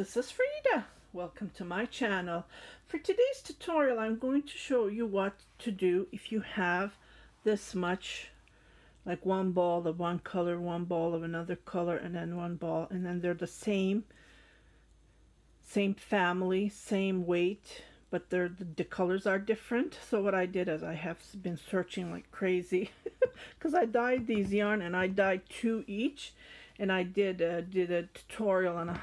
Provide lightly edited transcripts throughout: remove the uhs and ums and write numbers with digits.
This is Frida. Welcome to my channel. For today's tutorial, I'm going to show you what to do if you have this much, like one ball of one color, one ball of another color, and then one ball, and then they're the same family, same weight, but the colors are different. So what I did is I have been searching like crazy because I dyed these yarn and I dyed two each, and I did a tutorial on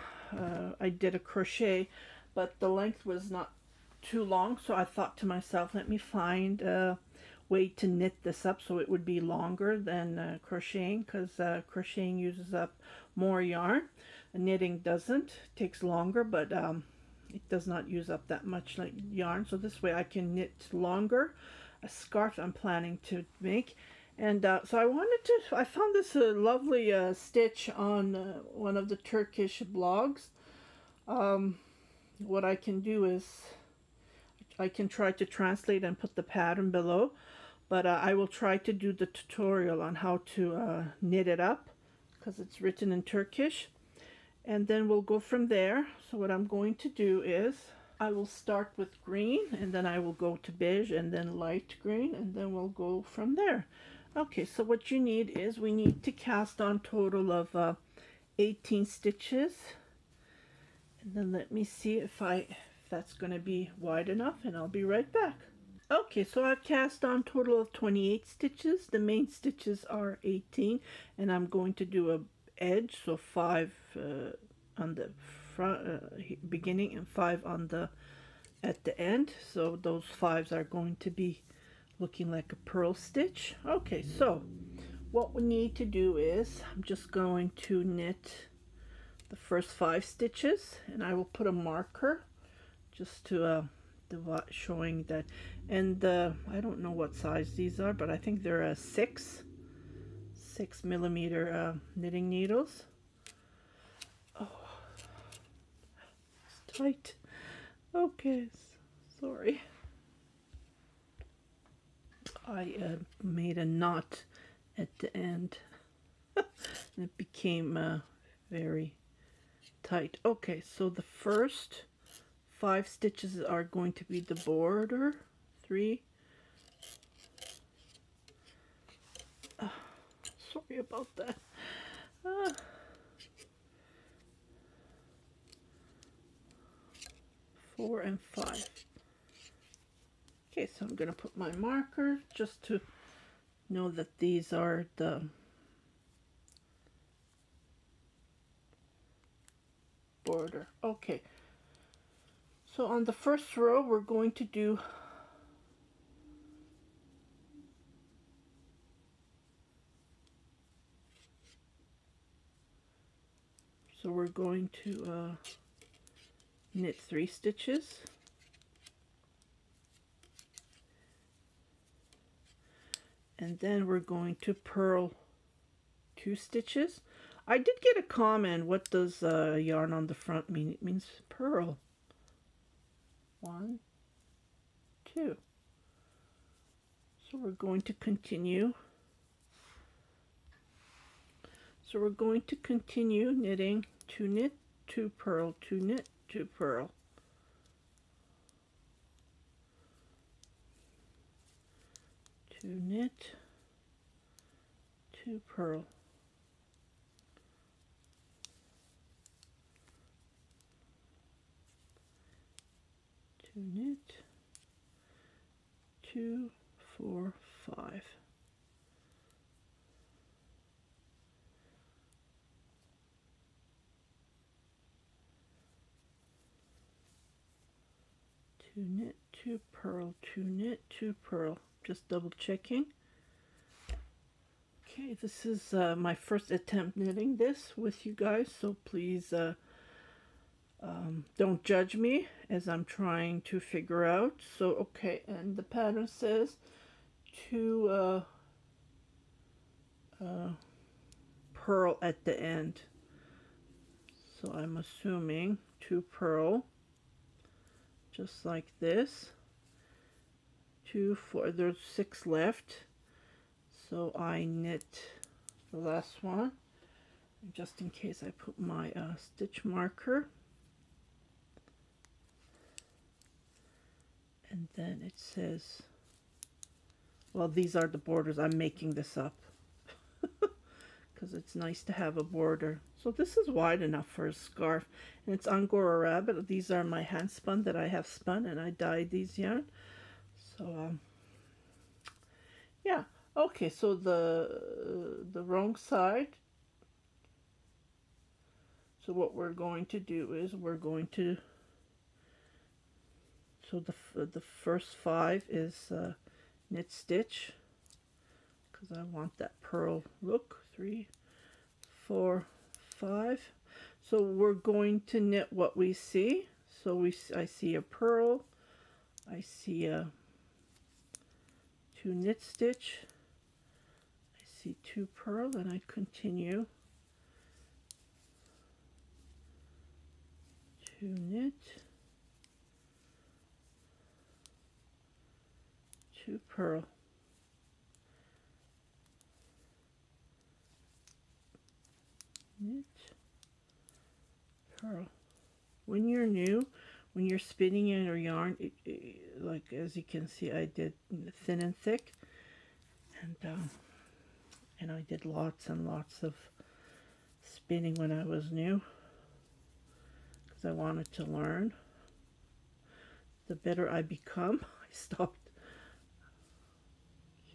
I did a crochet, but the length was not too long, so I thought to myself, let me find a way to knit this up so it would be longer than crocheting, because crocheting uses up more yarn. Knitting doesn't, it takes longer, but it does not use up that much like yarn, so this way I can knit longer. A scarf I'm planning to make. And so I found this lovely stitch on one of the Turkish blogs. What I can do is I can try to translate and put the pattern below, but I will try to do the tutorial on how to knit it up because it's written in Turkish, and then we'll go from there. So what I'm going to do is I will start with green, and then I will go to beige, and then light green, and then we'll go from there. Okay, so what you need is we need to cast on total of 18 stitches, and then let me see if that's going to be wide enough, and I'll be right back. Okay, so I've cast on total of 28 stitches. The main stitches are 18, and I'm going to do a edge, so 5 on the front beginning and 5 on the at the end. So those 5s are going to be looking like a purl stitch. Okay, so what we need to do is I'm just going to knit the first 5 stitches, and I will put a marker just to showing that. And I don't know what size these are, but I think they're 6 millimeter knitting needles. Oh, it's tight. Okay, sorry. I made a knot at the end and it became very tight. Okay, so the first 5 stitches are going to be the border. 3. Sorry about that. Four and 5. Okay, so I'm going to put my marker just to know that these are the border. Okay, so on the first row we're going to do 3 stitches. And then we're going to purl 2 stitches. I did get a comment, what does yarn on the front mean? It means purl. 1, 2. So we're going to continue. So we're going to continue knitting 2 knit, 2 purl, 2 knit, 2 purl. Two knit, 2 purl. Two knit, 2, 4, 5. Two knit, 2 purl, 2 knit, 2 purl. Just double checking. Okay, this is my first attempt knitting this with you guys, so please don't judge me as I'm trying to figure out. So okay, and the pattern says to purl at the end, so I'm assuming 2 purl just like this. 2, 4, there's 6 left, so I knit the last one just in case I put my stitch marker. And then it says, well, these are the borders. I'm making this up because it's nice to have a border. So this is wide enough for a scarf, and it's Angora Rabbit. These are my hand spun that I have spun, and I dyed these yarn. So yeah, okay. So the wrong side. So what we're going to do is we're going to, so the first 5 is knit stitch, because I want that pearl look. 3, 4, 5. So we're going to knit what we see. So I see a pearl, I see a 2 knit stitch, I see 2 pearl, and I continue to knit 2 pearl. Knit, pearl. When you're new, when you're spinning in your yarn, like as you can see, I did thin and thick, and I did lots and lots of spinning when I was new, because I wanted to learn. The better I become, I stopped.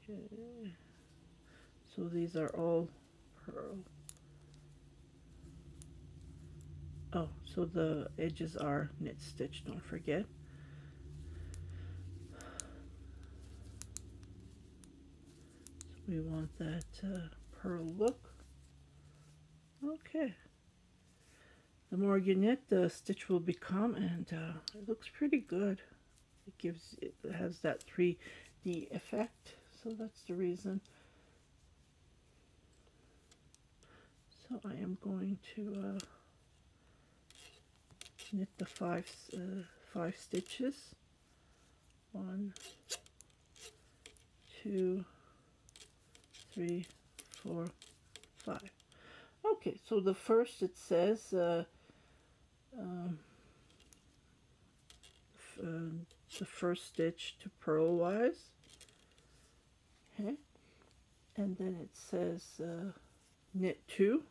Okay. So these are all pearl. Oh, so the edges are knit stitch, don't forget. So we want that pearl look. Okay. The more you knit, the stitch will become, and it looks pretty good. It has that 3D effect, so that's the reason. So I am going to knit the 5 stitches. 1, 2, 3, 4, 5. Okay, so the first, it says the first stitch to purl wise. Okay, and then it says knit 2.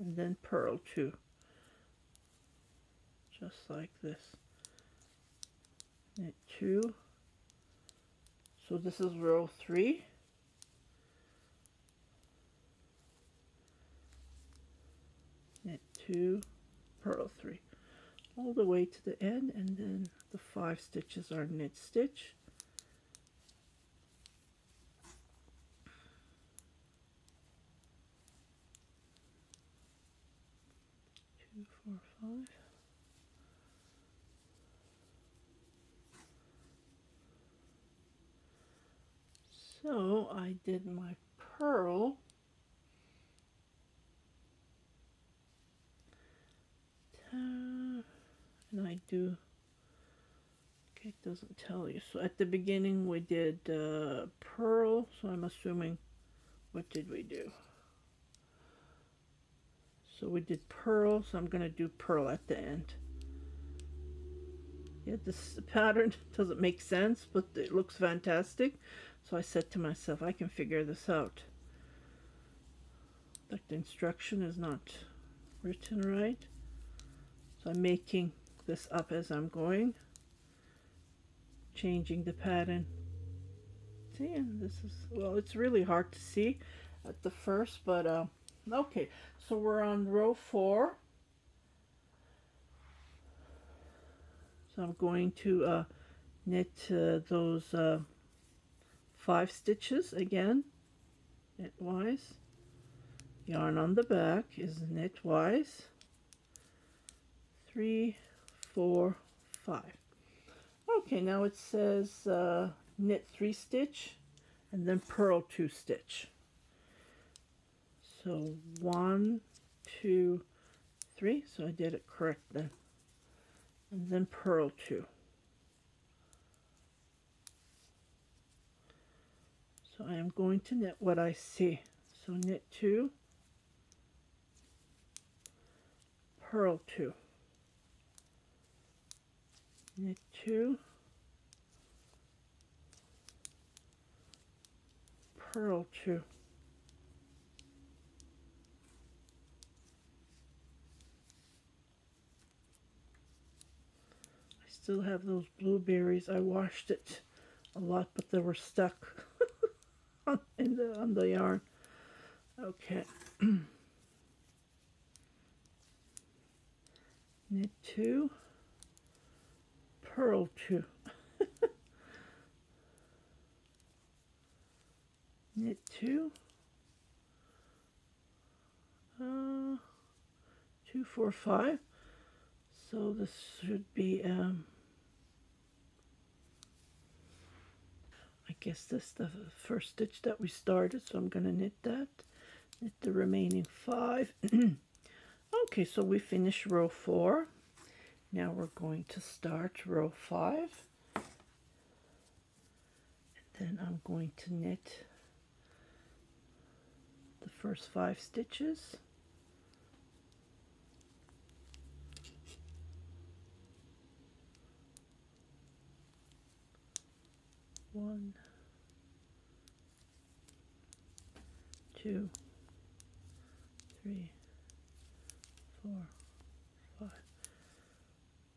And then purl 2, just like this. Knit 2. So this is row 3. Knit 2, purl 3, all the way to the end, and then the 5 stitches are knit stitch. So I did my pearl. And I do, okay, it doesn't tell you. So at the beginning we did pearl, so I'm assuming, what did we do? So we did pearl, so I'm going to do pearl at the end. Yeah, this pattern doesn't make sense, but it looks fantastic. So I said to myself, I can figure this out. But the instruction is not written right. So I'm making this up as I'm going, changing the pattern. See, and this is, well, it's really hard to see at the first, but okay, so we're on row 4. So I'm going to knit those 5 stitches again, knitwise. Yarn on the back is knitwise. 3, 4, 5. Okay, now it says knit 3 stitch, and then purl 2 stitch. So 1, 2, 3. So I did it correct then. And then purl 2. So I am going to knit what I see. So knit 2, purl 2. knit 2, purl 2. I still have those blueberries. I washed it a lot, but they were stuck on the yarn. Okay. Knit 2, purl 2. Knit 2, 2, 4, 5. So this should be, I guess this is the first stitch that we started, so I'm going to knit that, knit the remaining 5. Okay, so we finished row 4. Now we're going to start row 5. And then I'm going to knit the first 5 stitches. One, two, three, 4,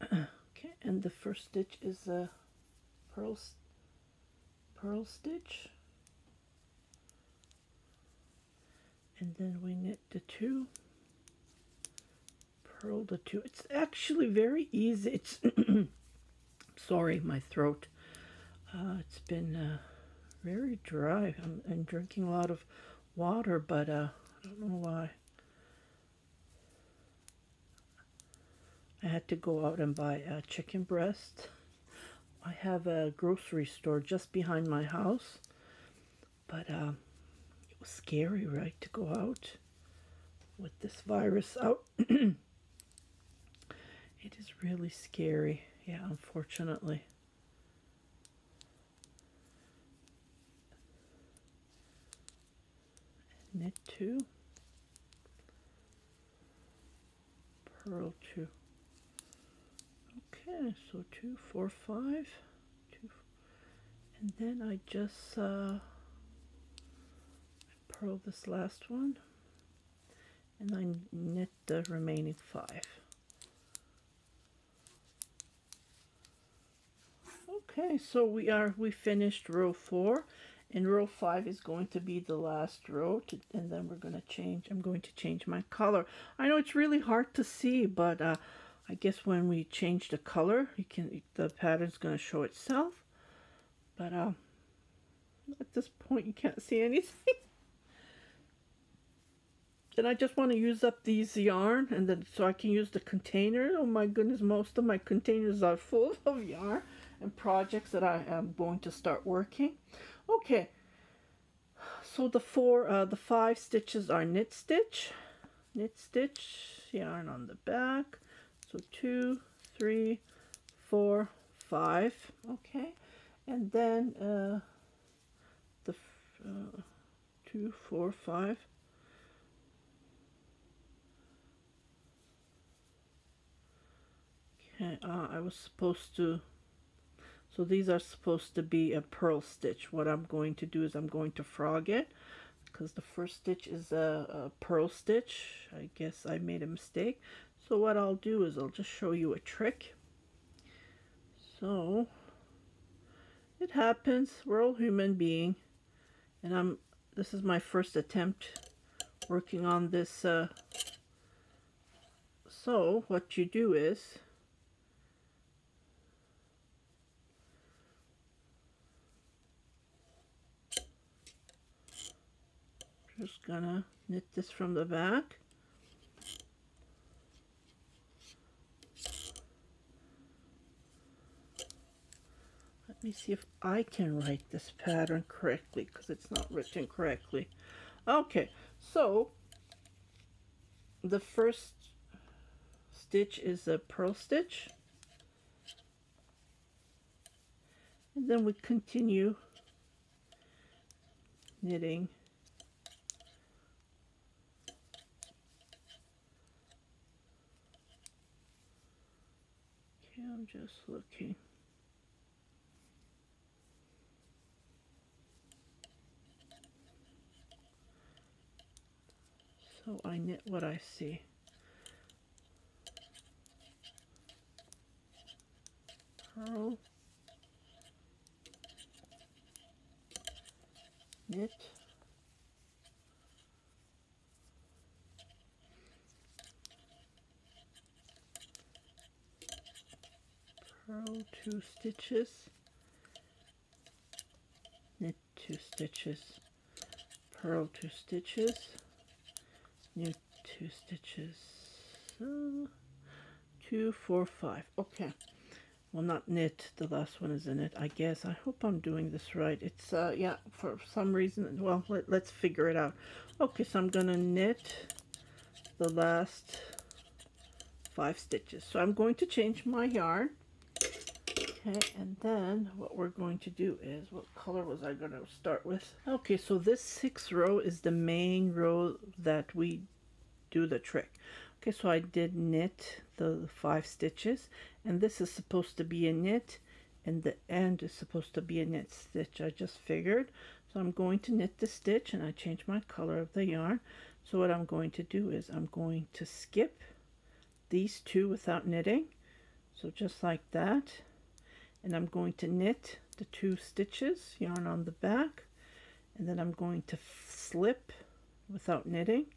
5. Okay, and the first stitch is a purl stitch, and then we knit the 2, purl the 2. It's actually very easy. It's sorry, my throat. It's been very dry. I'm drinking a lot of water, but I don't know why. I had to go out and buy a chicken breast. I have a grocery store just behind my house, but it was scary, right, to go out with this virus out. It is really scary, yeah, unfortunately. Knit 2, purl 2. Okay, so 2, 4, 5, 2, and then I just purl this last one, and I knit the remaining 5. Okay, so we finished row 4. And row 5 is going to be the last row, and then we're going to change. I'm going to change my color. I know it's really hard to see, but I guess when we change the color, the pattern's going to show itself. But at this point, you can't see anything. And I just want to use up these yarn, and then so I can use the container. Oh my goodness, most of my containers are full of yarn and projects that I am going to start working. Okay, so the 5 stitches are knit stitch, yarn on the back. So 2, 3, 4, 5. Okay, and then the 2, 4, 5. Okay, I was supposed to. So these are supposed to be a purl stitch. What I'm going to do is I'm going to frog it, because the first stitch is a purl stitch. I guess I made a mistake. So what I'll do is I'll just show you a trick. So it happens. We're all human beings, and this is my first attempt working on this. So what you do is, just gonna knit this from the back, let me see if I can write this pattern correctly, because it's not written correctly. Okay, so the first stitch is a purl stitch, and then we continue knitting Okay, I'm just looking. So I knit what I see. Purl, knit, purl 2 stitches, knit 2 stitches, purl 2 stitches, knit 2 stitches, so 2, 4, 5. Okay. Well, not knit, the last one is in it, I guess. I hope I'm doing this right. It's, yeah, for some reason, well, let's figure it out. Okay, so I'm gonna knit the last 5 stitches. So I'm going to change my yarn. Okay, and then what we're going to do is, what color was I gonna start with? Okay, so this 6th row is the main row that we do the trick. Okay, so I did knit the 5 stitches, and this is supposed to be a knit, and the end is supposed to be a knit stitch, I just figured. So I'm going to knit the stitch, and I changed my color of the yarn. So what I'm going to do is I'm going to skip these 2 without knitting, so just like that, and I'm going to knit the 2 stitches, yarn on the back, and then I'm going to slip without knitting,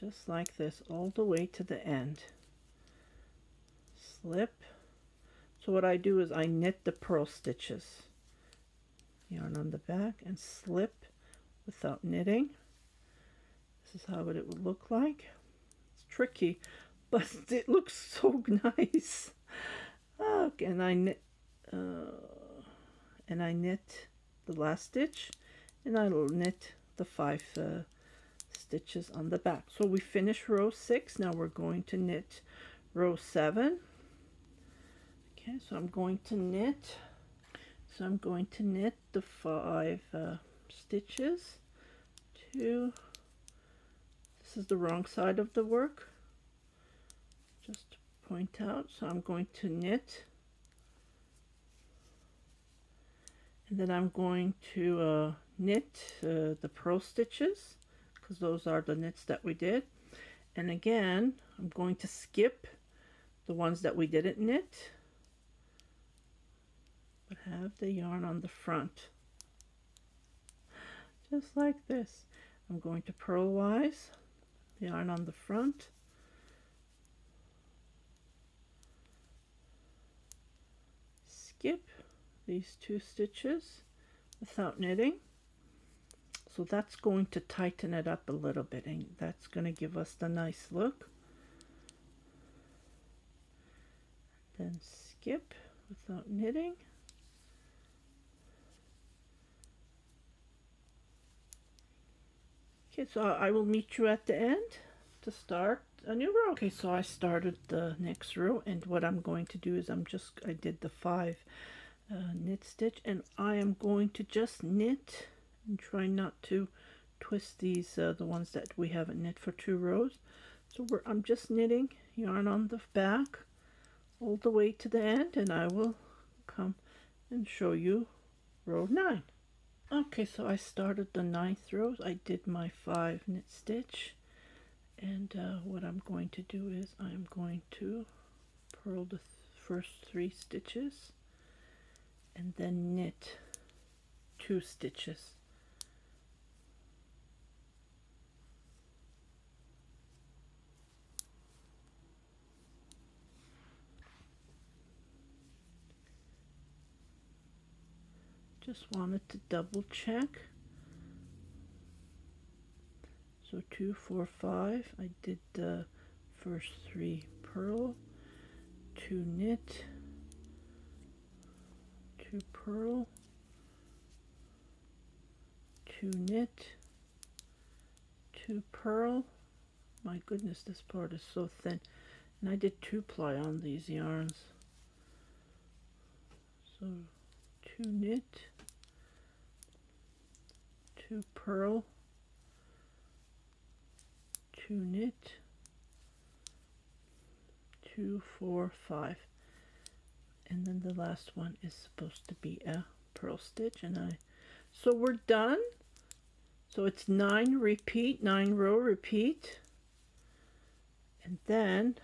just like this, all the way to the end. Slip. So what I do is I knit the purl stitches, yarn on the back, and slip without knitting. This is how it would look like. It's tricky, but it looks so nice. Okay, and I knit the last stitch, and I'll knit the 5 stitches on the back. So we finish row 6. Now we're going to knit row 7. Okay, so I'm going to knit. So I'm going to knit the 5 stitches. 2. This is the wrong side of the work, just to point out. So I'm going to knit, and then I'm going to knit the purl stitches, because those are the knits that we did. And again, I'm going to skip the ones that we didn't knit, but have the yarn on the front, just like this. I'm going to purlwise, yarn on the front, skip these 2 stitches without knitting. So that's going to tighten it up a little bit, and that's going to give us the nice look. Then skip without knitting. Okay, so I will meet you at the end to start a new row. Okay, so I started the next row, and what I'm going to do is I did the 5 knit stitch, and I am going to just knit and try not to twist these the ones that we haven't knit for 2 rows. So I'm just knitting, yarn on the back all the way to the end, and I will come and show you row 9. Okay, so I started the 9th row. I did my 5 knit stitch, and what I'm going to do is I'm going to purl the first 3 stitches and then knit 2 stitches. Just wanted to double check. So 2, 4, 5. I did the first 3 purl, 2 knit, 2 purl, 2 knit, 2 purl. My goodness, this part is so thin. And I did 2 ply on these yarns. So 2 knit, 2 purl, 2 knit, 2, 4, 5, and then the last one is supposed to be a purl stitch. And so we're done. So it's 9 repeat, 9 row repeat, and then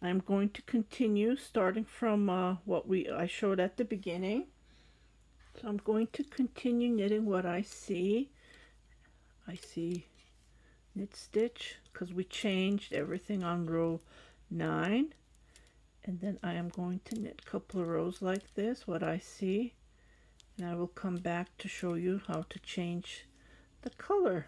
I'm going to continue starting from what I showed at the beginning. So I'm going to continue knitting what I see. I see knit stitch because we changed everything on row 9, and then I am going to knit a couple of rows like this, what I see, and I will come back to show you how to change the color.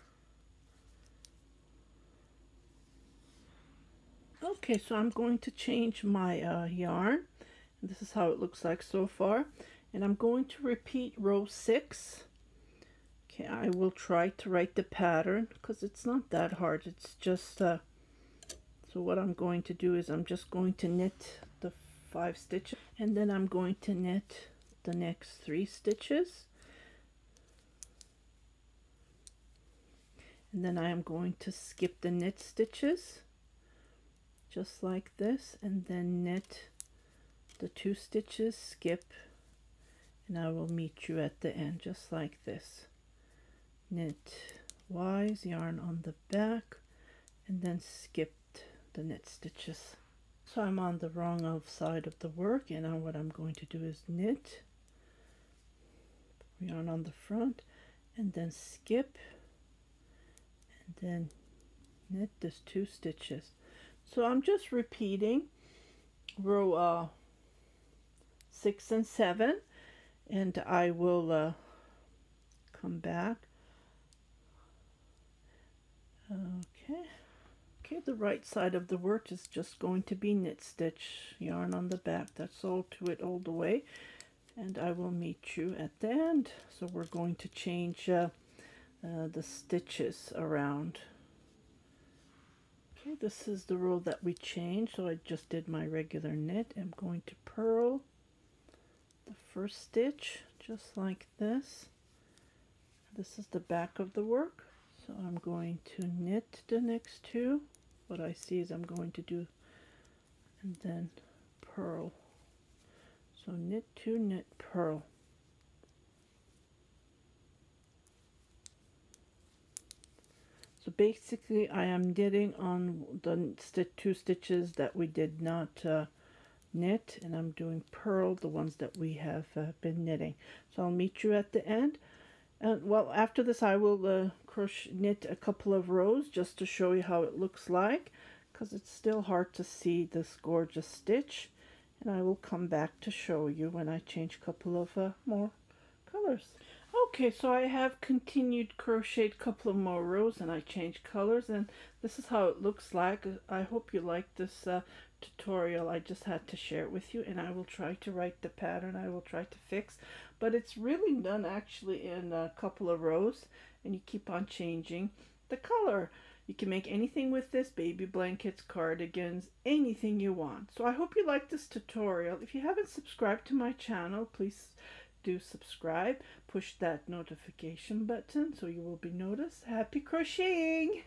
Okay, so I'm going to change my yarn. This is how it looks like so far, and I'm going to repeat row 6. Okay, I will try to write the pattern because it's not that hard. It's just so what I'm going to do is I'm just going to knit the 5 stitches, and then I'm going to knit the next 3 stitches, and then I am going to skip the knit stitches just like this, and then knit the 2 stitches, skip, and I will meet you at the end just like this. Knit wise, yarn on the back, and then skipped the knit stitches. So I'm on the wrong side of the work, and now what I'm going to do is knit, yarn on the front, and then skip, and then knit this 2 stitches. So I'm just repeating row 6 and 7, and I will come back. Okay, the right side of the work is just going to be knit stitch, yarn on the back, that's all to it all the way, and I will meet you at the end. So we're going to change the stitches around. Okay, this is the row that we changed, so I just did my regular knit. I'm going to purl the first stitch just like this. This is the back of the work, so I'm going to knit the next 2. What I see is I'm going to do and then purl. So knit 2, knit, purl. So basically I am knitting on the 2 stitches that we did not knit, and I'm doing purl the ones that we have been knitting. So I'll meet you at the end. And well, after this I will crochet knit a couple of rows just to show you how it looks like, because it's still hard to see this gorgeous stitch, and I will come back to show you when I change a couple of more colors. Okay, so I have continued crocheted a couple of more rows, and I changed colors, and this is how it looks like. I hope you like this tutorial. I just had to share it with you, and I will try to write the pattern. I will try to fix, but it's really done actually in a couple of rows, and you keep on changing the color. You can make anything with this, baby blankets, cardigans, anything you want. So I hope you like this tutorial. If you haven't subscribed to my channel, please do subscribe, push that notification button so you will be noticed. Happy crocheting!